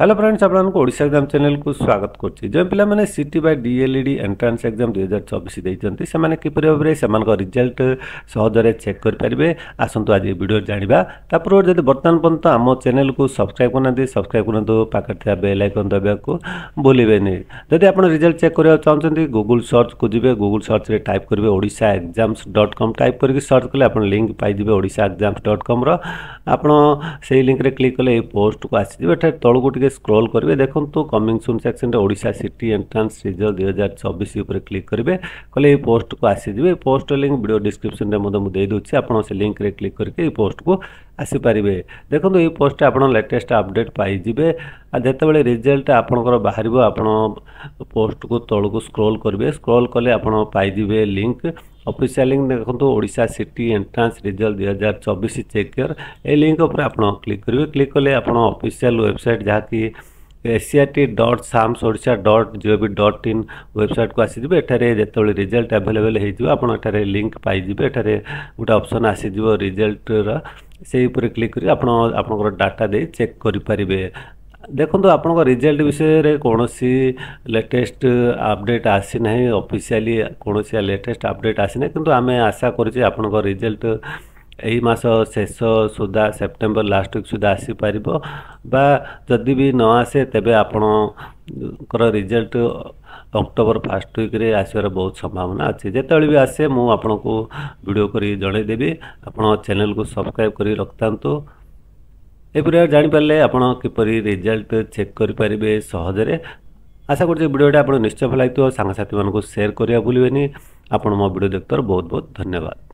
Hello friends, आपको Odisha exam channel को स्वागत करछि। जे पिला माने CT bye DElEd entrance exam 2024 दैछन्ती सेमाने किपर भाबरे सेमानक रिजल्ट सहज रे चेक कर परबे। आसंतु आज वीडियो जानिबा। तापर जदि वर्तमान पंत हमो चैनल को सब्सक्राइब करना दे, सब्सक्राइब करना दो, पाकर थिया बेल आइकन दबा को भूलिबेनी। जदि आपन रिजल्ट चेक करया चाहछन्ती गूगल सर्च को जिवे, गूगल सर्च रे टाइप करबे odishaexams.com। टाइप करके सर्च करले आपन लिंक पाइ दिबे odishaexams.com रो। आपन सेही लिंक रे क्लिक करले ए पोस्ट को आसी दिबे। एठा तळ को स्क्रॉल करेंगे, देखो तो coming soon section Odisha CT entrance result 2024 उपर क्लिक करेंगे। कले पोस्ट को आसीजे, पोस्ट लिंक वीडियो डिस्क्रिप्शन में दे दूसरी। आपड़ से लिंक रे क्लिक करके पोस्ट को आसीपारे। देखो ये पोस्ट आप लेटेस्ट अपडेट पाइबे। जितेबाला रिजल्ट आपंकर बाहर आप पोस्ट को तौक स्क्रोल करेंगे। स्क्रोल कले आपे लिंक ऑफिशियल लिंक, देखो ओडिशा सिटी एंट्रेंस रिजल्ट 2024 चेकर ए लिंक उपर आप क्लिक करेंगे। क्लिक कले आप ऑफिशियल वेबसाइट जहाँकि SAT.SAMS.Odisha.gov.in वेबसाइट को आसीजे। एठारे जितेबाला रिजल्ट आभेलेबल होठार लिंक पाइबे। एठारे गोटे ऑप्शन आसीज रिजल्ट से क्लिक कर आपंकर डाटा दे चेक करें। देखो आपण रिजल्ट विषय रे कौन सी लेटेस्ट अपडेट आसी ना, ऑफिशियली कौन सी लेटेस्ट अपडेट आसी ना, किंतु आमे आशा करुचे आपण रिजल्ट एही मास शेष सुधा, सेप्टेम्बर लास्ट वीक सुधा आसी पारिबो। बा जदि भी न आसे तेबे आपण रिजल्ट अक्टोबर फास्ट वीक रे आसार बहुत संभावना अच्छे। जितेबाला भी आसे मु आपनको वीडियो करी जणैदेवी। आपण चैनल को सब्सक्राइब करी रखतांतु। एपर जापारे आपरी रिजल्ट चेक करें सहजरे। आशा कर वीडियोटा आप निश्चय भल लगे। सांगसाथी मानक सेयर करा भूलें। आपड़ मो वीडियो देखतर बहुत बहुत धन्यवाद।